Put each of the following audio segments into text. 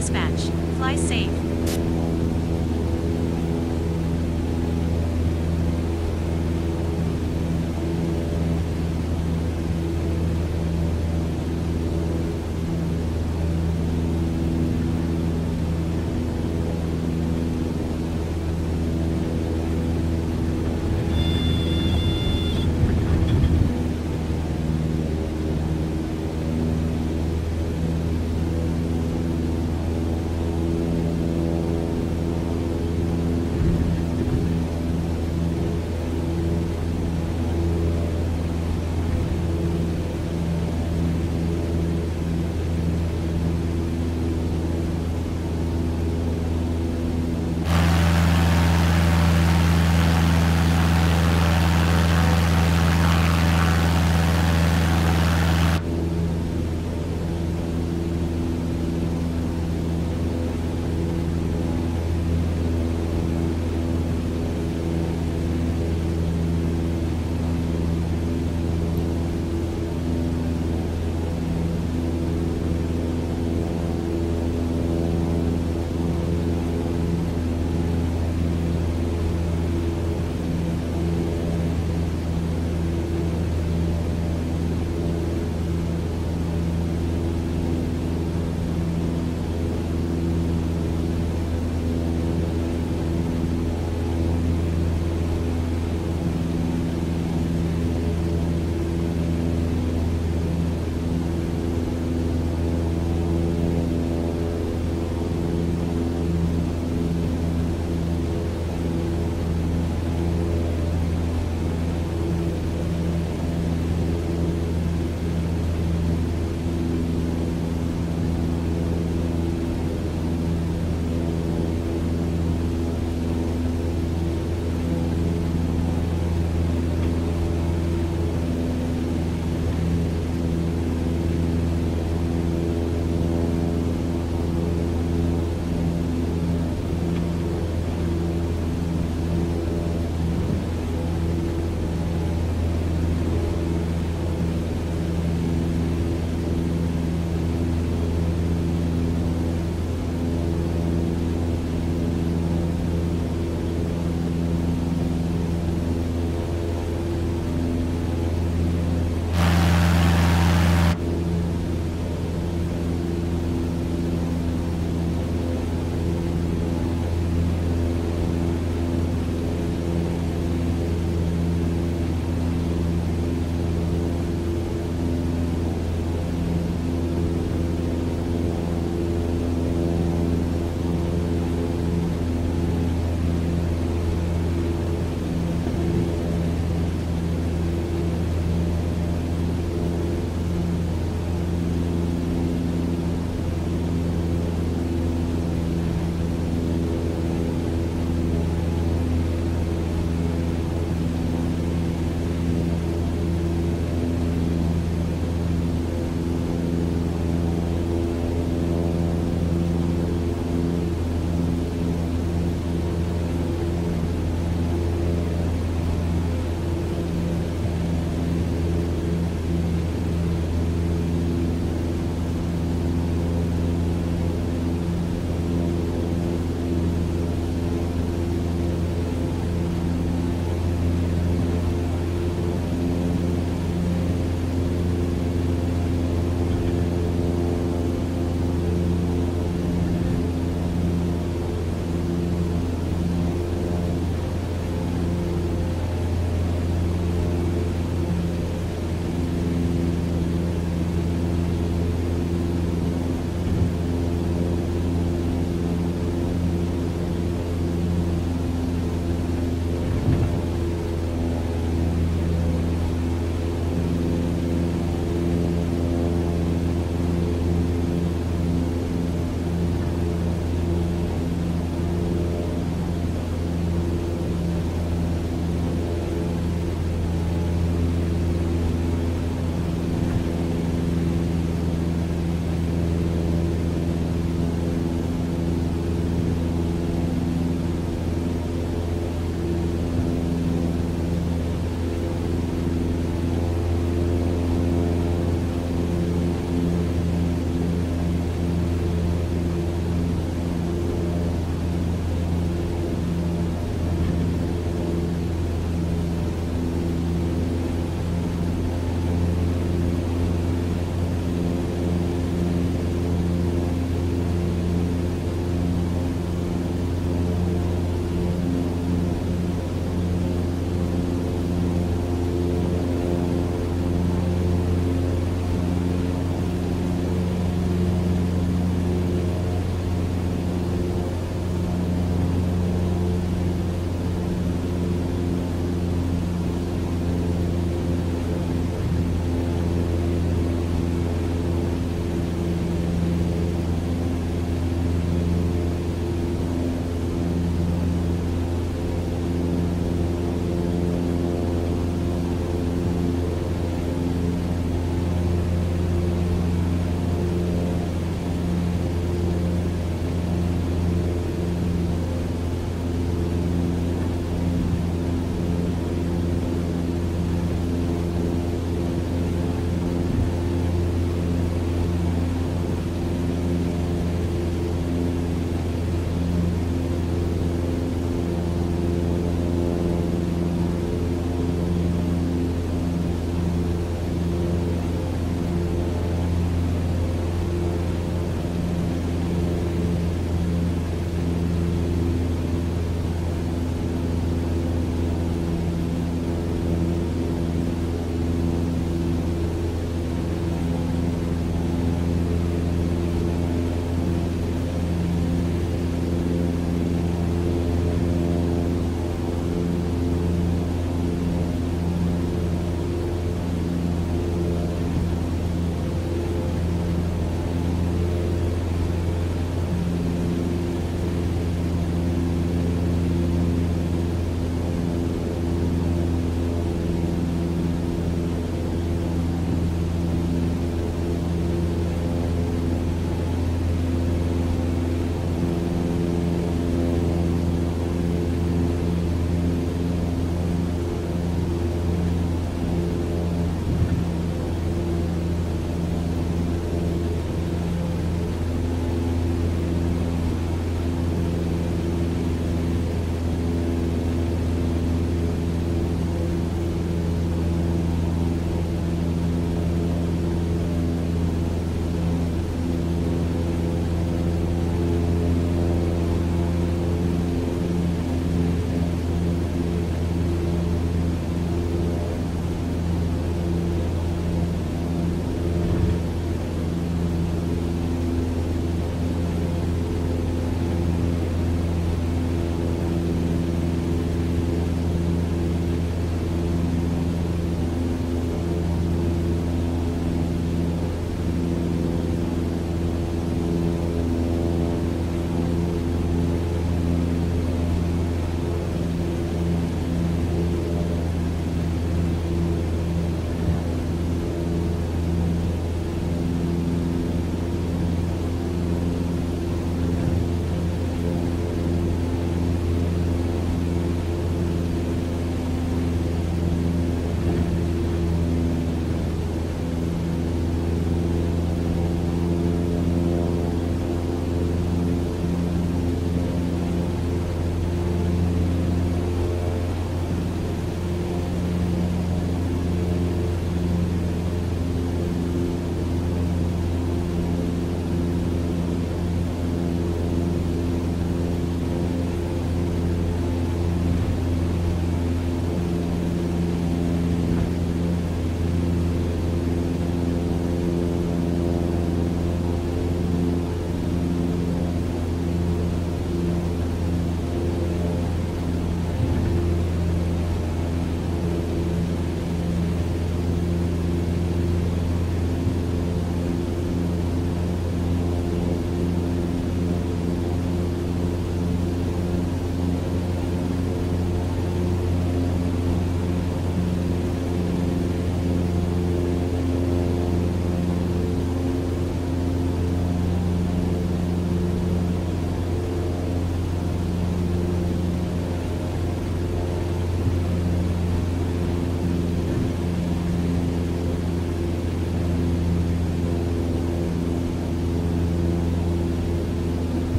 Dispatch, fly safe.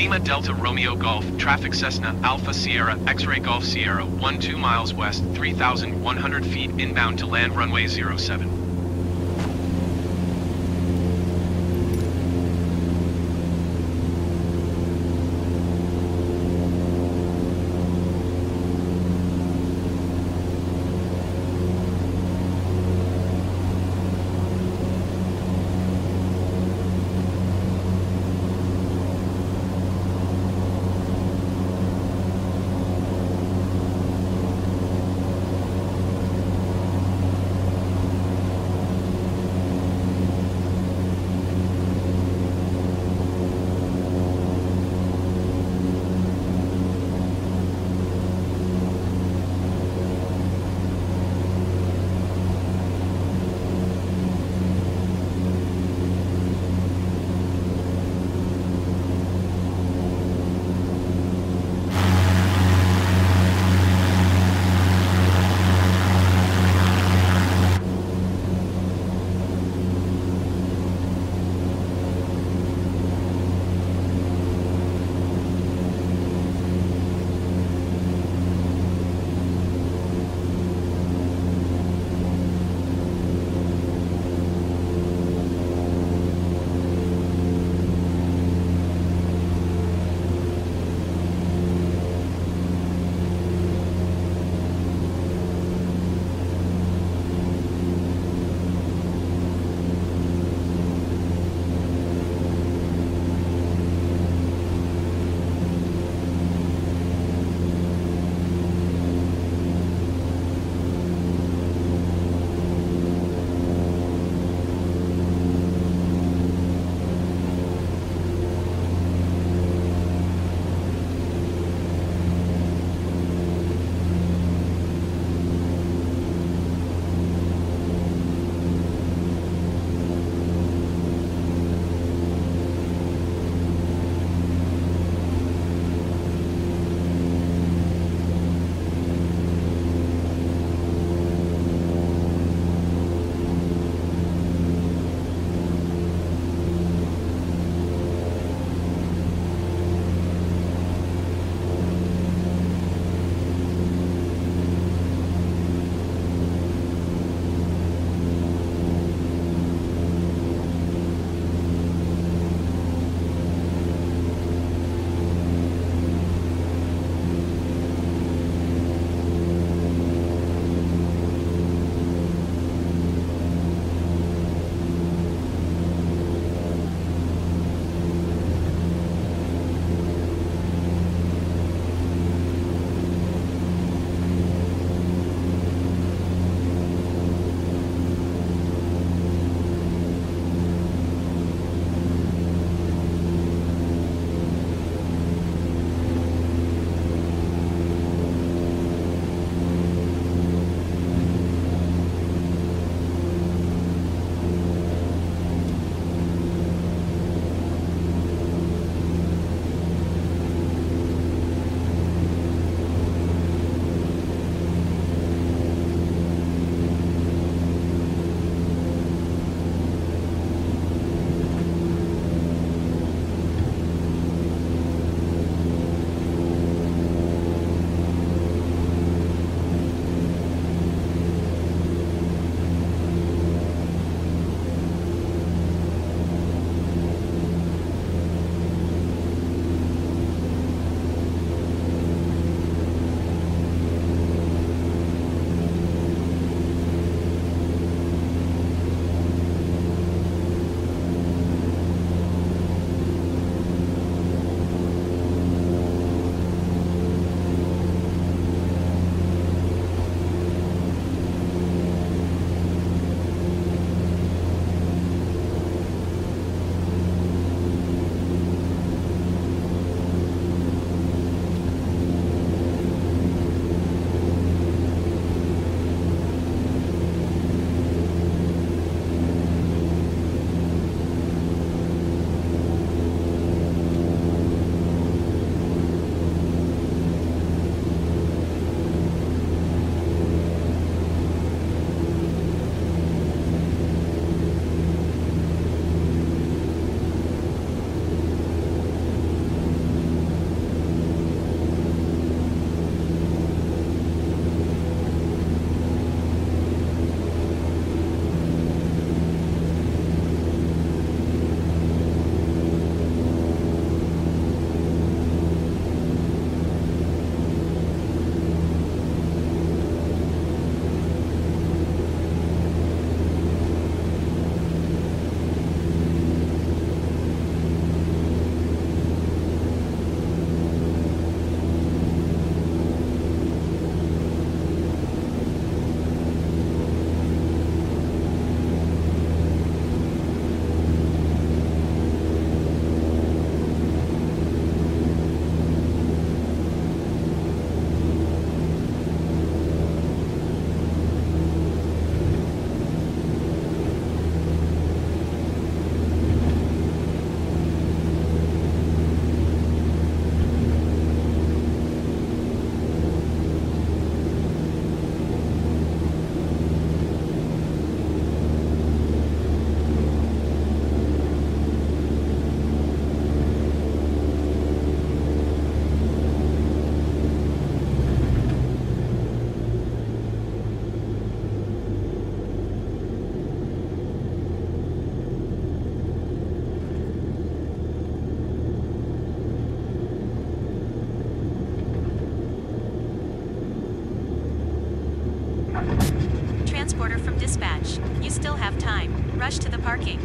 Lima Delta Romeo Golf, traffic Cessna Alpha Sierra X-Ray Golf Sierra 12 miles west, 3,100 feet inbound to land runway 07. transporter from dispatch. You still have time. Rush to the parking.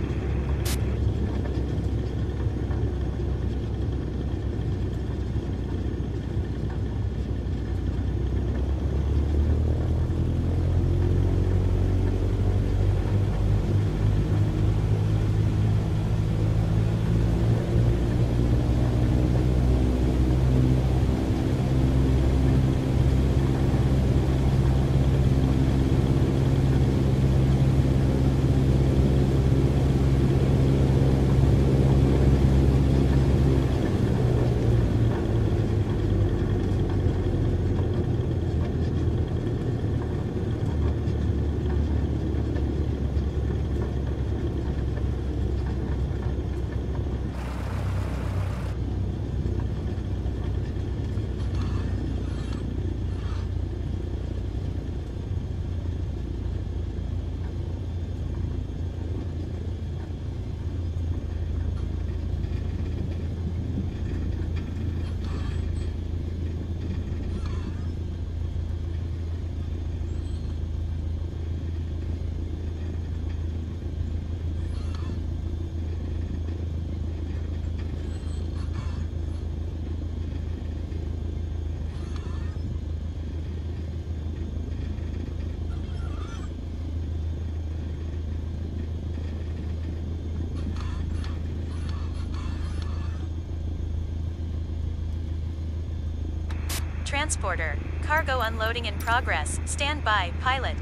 Transporter. Cargo unloading in progress. Stand by, pilot.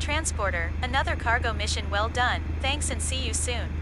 Transporter, another cargo mission well done. Thanks and see you soon.